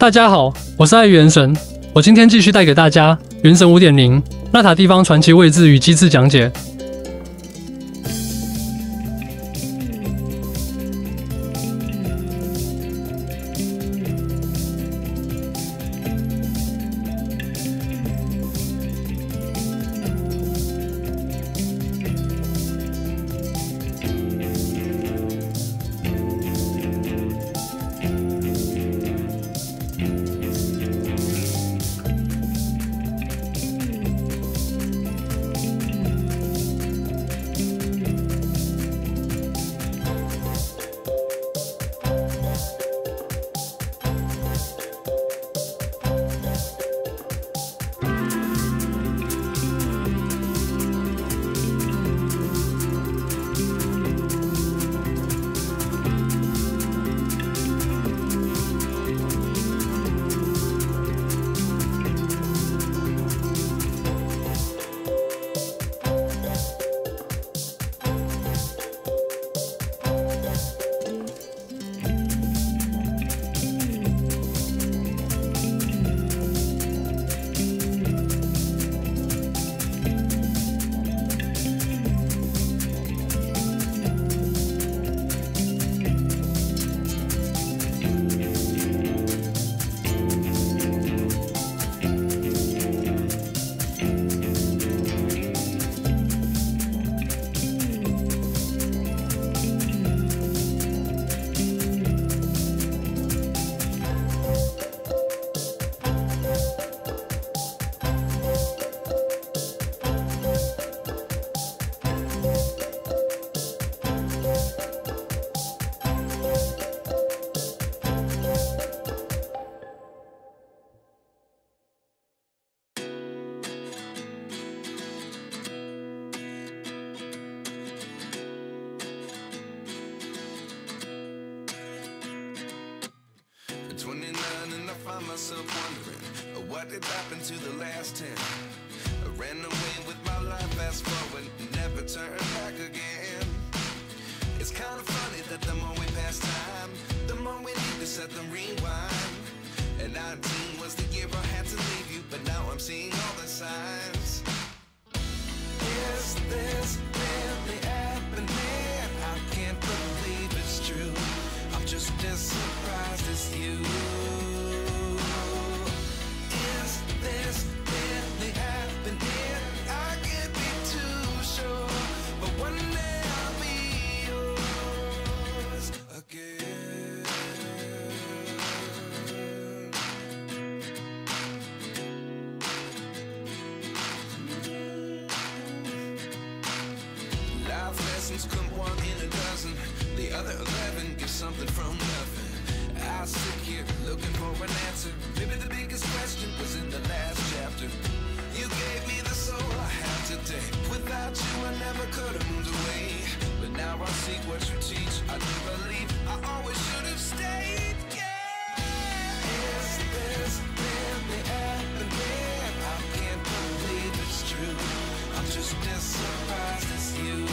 大家好，我是爱与原神，我今天继续带给大家《原神 5.0 纳塔地方传奇位置与机制》讲解。Myself wondering what did happen to the last 10. I ran away with my life, fast forward, never turn back again. It's kind of funny that the more we pass time, the more we need to set them rewind. And 19 was the year I had to leave you, but now I'm seeing all the signs. Is this really happening? I can't believe it's true. I'm just as surprised as you. Come one in a dozen, the other 11 get something from nothing. I sit here looking for an answer. Maybe the biggest question was in the last chapter. You gave me the soul I have today. Without you I never could have moved away, but now I see what you teach. I do believe I always should have stayed. Yeah. Is this really happening? I can't believe it's true. I'm just as surprised as you.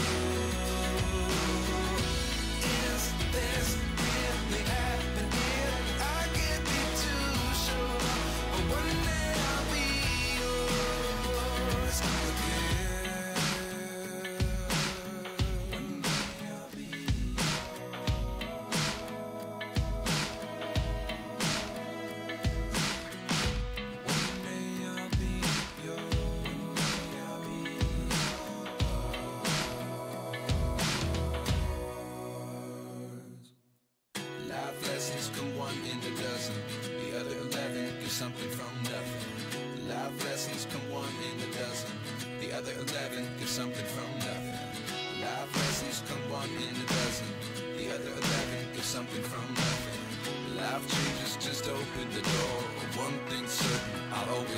Something from nothing. Life lessons come one in a dozen. The other 11 give something from nothing. Life lessons come one in a dozen. The other 11 give something from nothing. Life changes just open the door. One thing's certain, I'll always